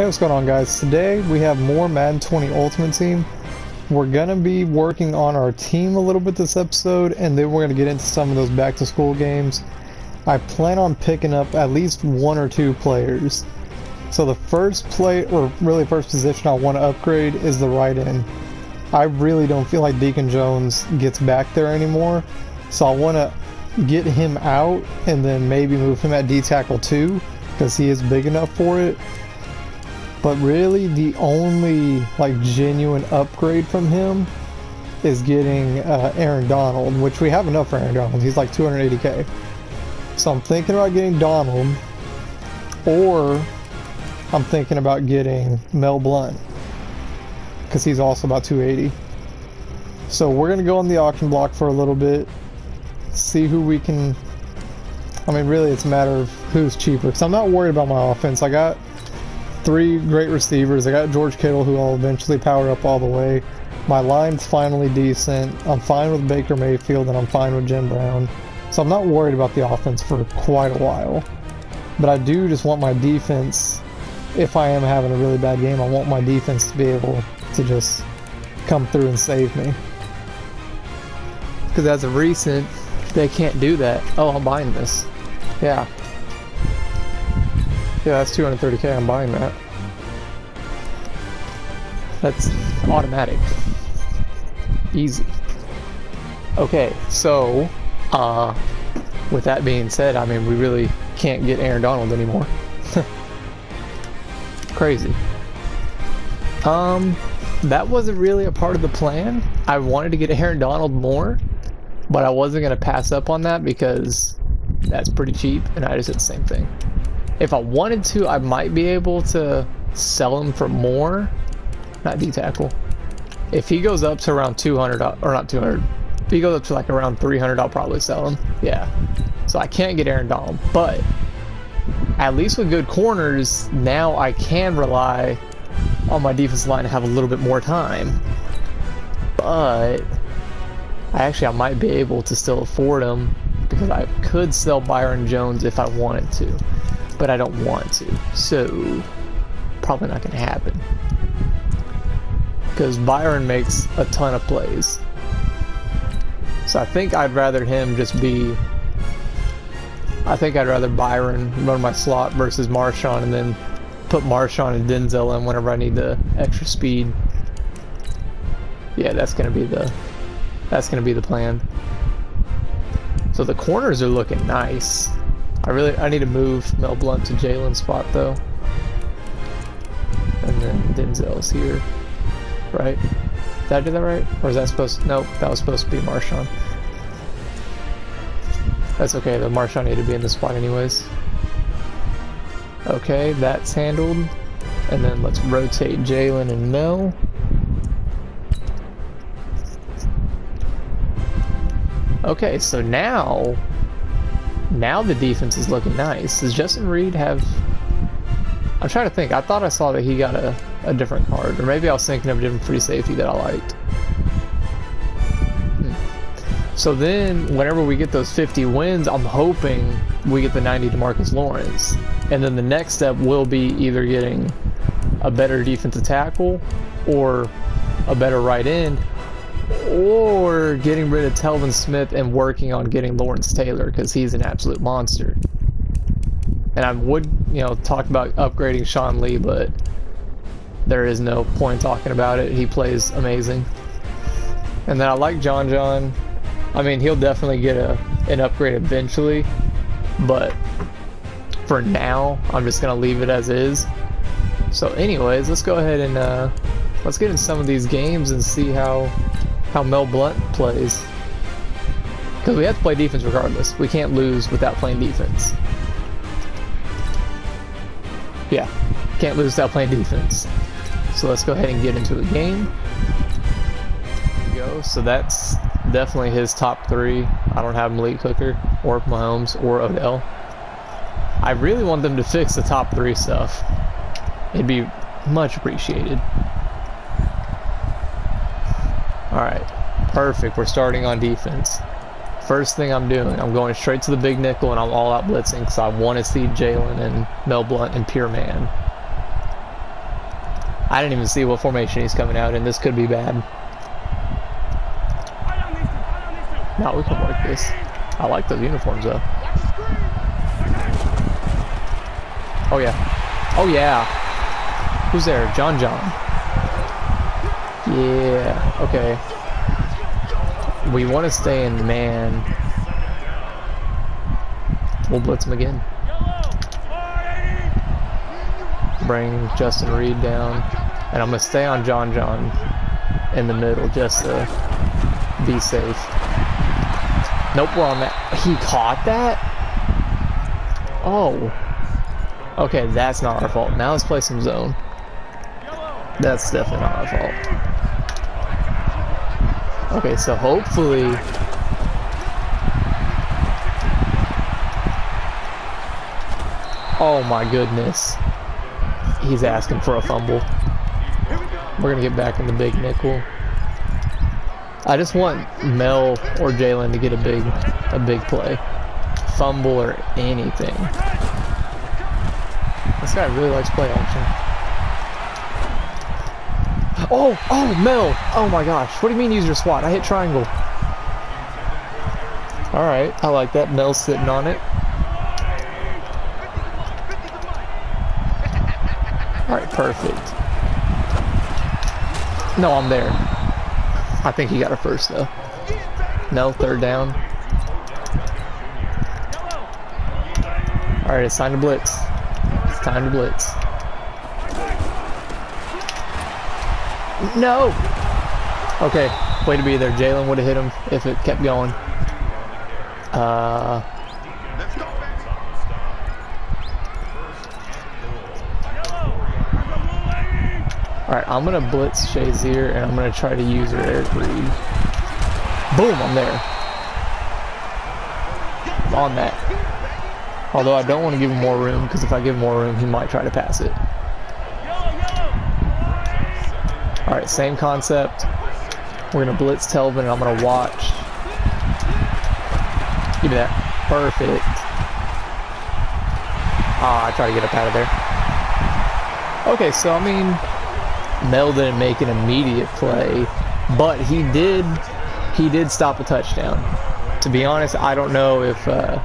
Hey, what's going on, guys? Today we have more Madden 20 Ultimate Team. We're gonna be working on our team a little bit this episode, and then we're gonna get into some of those back to school games. I plan on picking up at least one or two players. So the first play, or really first position I want to upgrade, is the right end. I really don't feel like Deacon Jones gets back there anymore, so I want to get him out and then maybe move him at D tackle too, because he is big enough for it. But really the only genuine upgrade from him is getting Aaron Donald, which we have enough for Aaron Donald. He's like 280k. So I'm thinking about getting Donald, or I'm thinking about getting Mel Blount, because he's also about 280. So we're going to go on the auction block for a little bit, see who we can... I mean, really it's a matter of who's cheaper, because I'm not worried about my offense. I got three great receivers. I got George Kittle, who I'll eventually power up all the way. My line's finally decent. I'm fine with Baker Mayfield, and I'm fine with Jim Brown. So I'm not worried about the offense for quite a while. But I do just want my defense, if I am having a really bad game, I want my defense to be able to just come through and save me. Because as of recent, they can't do that. Oh, I'm buying this. Yeah. Yeah, that's 230k, I'm buying that. That's automatic. Easy. Okay, so, with that being said, I mean, we really can't get Aaron Donald anymore. Crazy. That wasn't really a part of the plan. I wanted to get Aaron Donald more, but I wasn't going to pass up on that because that's pretty cheap, and I just did the same thing. If I wanted to, I might be able to sell him for more. Not D-tackle. If he goes up to around 200, or not 200, if he goes up to like around 300, I'll probably sell him. Yeah. So I can't get Aaron Donald, but at least with good corners, now I can rely on my defensive line to have a little bit more time. But I might be able to still afford him, because I could sell Byron Jones if I wanted to. But I don't want to, so probably not going to happen, because Byron makes a ton of plays. So I think I'd rather him just be... I think I'd rather Byron run my slot versus Marshawn, and then put Marshawn and Denzel in whenever I need the extra speed. Yeah, that's gonna be the plan. So the corners are looking nice. I need to move Mel Blount to Jalen's spot though, and then Denzel's here, right? Did I do that right? Or is that supposed to... nope, that was supposed to be Marshawn. That's okay though, Marshawn needed to be in the spot anyways. Okay, that's handled, and then let's rotate Jalen and Mel. Okay, so now the defense is looking nice. Does Justin Reed have... I'm trying to think. I thought I saw that he got a different card. Or maybe I was thinking of a different free safety that I liked. So then, whenever we get those 50 wins, I'm hoping we get the 90 DeMarcus Lawrence. And then the next step will be either getting a better defensive tackle, or a better right end, or getting rid of Telvin Smith and working on getting Lawrence Taylor, because he's an absolute monster. And I would, you know, talk about upgrading Sean Lee, but there is no point talking about it. He plays amazing. And then I like John John. I mean, he'll definitely get an upgrade eventually, but for now, I'm just going to leave it as is. So anyways, let's go ahead and let's get in some of these games and see how Mel Blount plays, because we have to play defense regardless. We can't lose without playing defense. Yeah, can't lose without playing defense. So let's go ahead and get into a game. There we go. So that's definitely his top three. I don't have Malik Hooker or Mahomes or Odell. I really want them to fix the top three stuff. It'd be much appreciated. Alright, perfect. We're starting on defense. First thing I'm doing, I'm going straight to the big nickel, and I'm all out blitzing, because I want to see Jalen and Mel Blount in pure man. I didn't even see what formation he's coming out in. This could be bad. No, we can work this. I like those uniforms though. Oh yeah. Oh yeah. Who's there? John John. Yeah. Okay. We want to stay in man. We'll blitz him again. Bring Justin Reed down. And I'm going to stay on John John in the middle just to be safe. Nope, we're on that. He caught that? Oh. Okay, that's not our fault. Now let's play some zone. That's definitely not our fault. Okay, so hopefully... Oh my goodness. He's asking for a fumble. We're going to get back in the big nickel. I just want Mel or Jalen to get a big play. Fumble or anything. This guy really likes play action. Oh! Oh, Mel! Oh my gosh. What do you mean use your SWAT? I hit triangle. Alright, I like that. Mel's sitting on it. Alright, perfect. No, I'm there. I think he got a first though. No, third down. Alright, it's time to blitz. Time to blitz. No! Okay, way to be there. Jalen would have hit him if it kept going. Alright, I'm going to blitz Shazier and I'm going to try to use her Eric Reed. Boom, I'm there. I'm on that. Although I don't want to give him more room, because if I give him more room, he might try to pass it. Alright, same concept. We're going to blitz Telvin, and I'm going to watch. Give me that. Perfect. Ah, I try to get up out of there. Okay, so, I mean, Mel didn't make an immediate play, but he did stop a touchdown. To be honest, I don't know if... I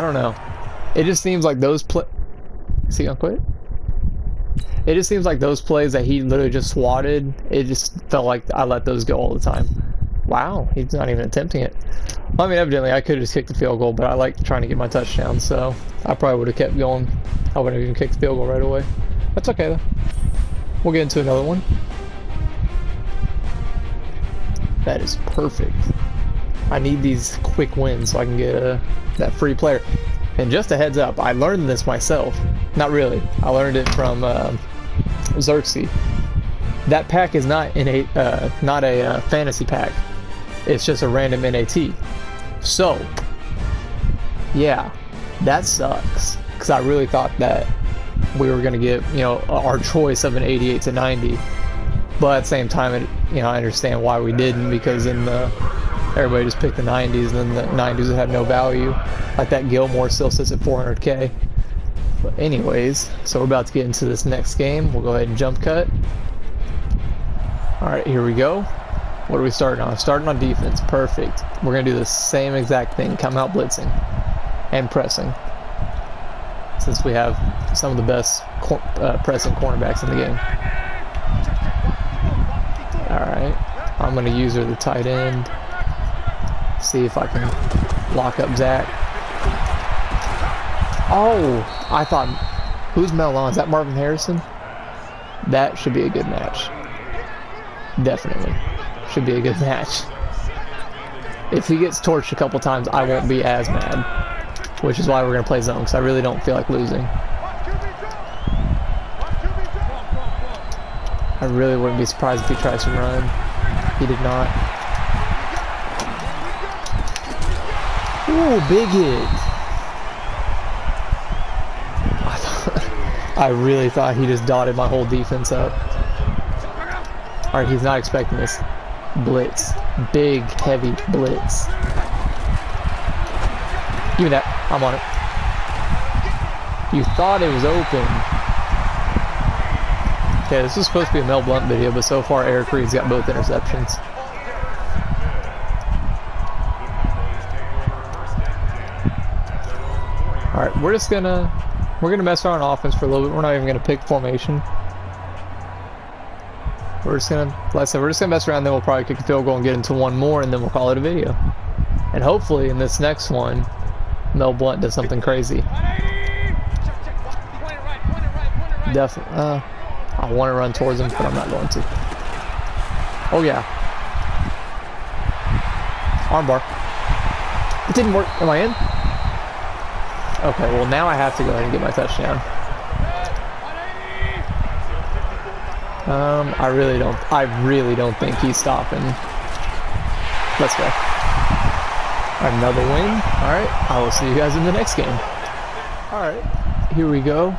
don't know. It just seems like those play. Is he gonna quit? It just seems like those plays that he literally just swatted. It just felt like I let those go all the time. Wow, he's not even attempting it. I mean, evidently I could have just kicked the field goal, but I like trying to get my touchdown, so I probably would have kept going. I wouldn't have even kicked the field goal right away. That's okay though. We'll get into another one. That is perfect. I need these quick wins so I can get that free player. And just a heads up, I learned this myself. Not really. I learned it from Zirksee. That pack is not a fantasy pack. It's just a random NAT. So, yeah, that sucks. Because I really thought that we were going to get, you know, our choice of an 88 to 90. But at the same time, you know, I understand why we didn't, because in the... Everybody just picked the 90s, and then the 90s had no value. Like that Gilmore still sits at 400K. But anyways, so we're about to get into this next game. We'll go ahead and jump cut. Alright, here we go. What are we starting on? Starting on defense. Perfect. We're going to do the same exact thing. Come out blitzing and pressing. Since we have some of the best pressing cornerbacks in the game. Alright, I'm going to use her the tight end. See if I can lock up Zach. Oh, I thought, who's Mel on? Is that Marvin Harrison? That should be a good match. Definitely. Should be a good match. If he gets torched a couple times, I won't be as mad. Which is why we're going to play zone, because I really don't feel like losing. I really wouldn't be surprised if he tries to run. He did not. Ooh, big hit. I really thought he just dotted my whole defense up. Alright, he's not expecting this. Blitz. Big, heavy blitz. Give me that. I'm on it. You thought it was open. Okay, this is supposed to be a Mel Blount video, but so far Eric Reed's got both interceptions. Alright, we're gonna mess around offense for a little bit. We're not even gonna pick formation. We're just gonna mess around, then we'll probably kick a field goal and get into one more, and then we'll call it a video. And hopefully in this next one, Mel Blount does something crazy. Definitely. I want to run towards him, but I'm not going to. Oh yeah. Armbar. It didn't work. Am I in? Okay, well now I have to go ahead and get my touchdown. I really don't think he's stopping. Let's go. Another win. Alright, I will see you guys in the next game. Alright, here we go.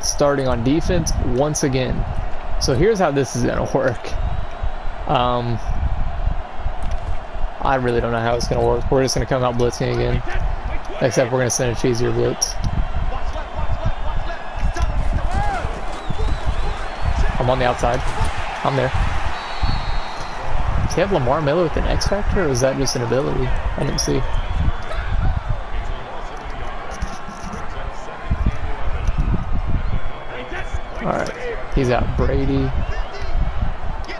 Starting on defense once again. So here's how this is gonna work. I really don't know how it's gonna work. We're just gonna come out blitzing again. Except we're gonna send a Shazier blitz. I'm on the outside. I'm there. Does he have Lamar Miller with an X Factor, or is that just an ability? I didn't see. Alright, he's out. Brady.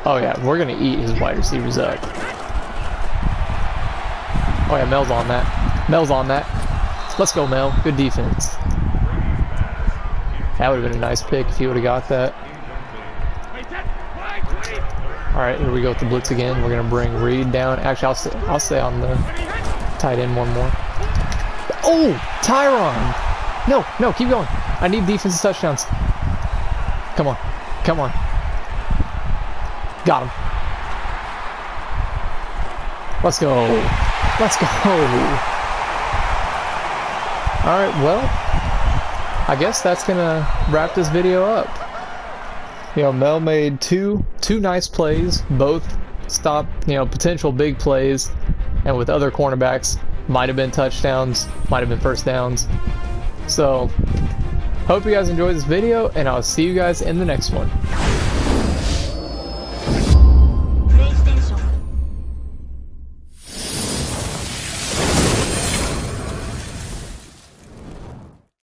Oh yeah, we're gonna eat his wide receivers up. Oh yeah, Mel's on that. Mel's on that. Let's go, Mel. Good defense. That would have been a nice pick if he would have got that. Alright, here we go with the blitz again. We're gonna bring Reed down. Actually, I'll stay on the tight end one more. Oh, Tyron! No, no, keep going. I need defensive touchdowns. Come on. Come on. Got him. Let's go. Let's go. Alright, well, I guess that's going to wrap this video up. You know, Mel made two nice plays, both stopped, you know, potential big plays, and with other cornerbacks, might have been touchdowns, might have been first downs. So, hope you guys enjoyed this video, and I'll see you guys in the next one.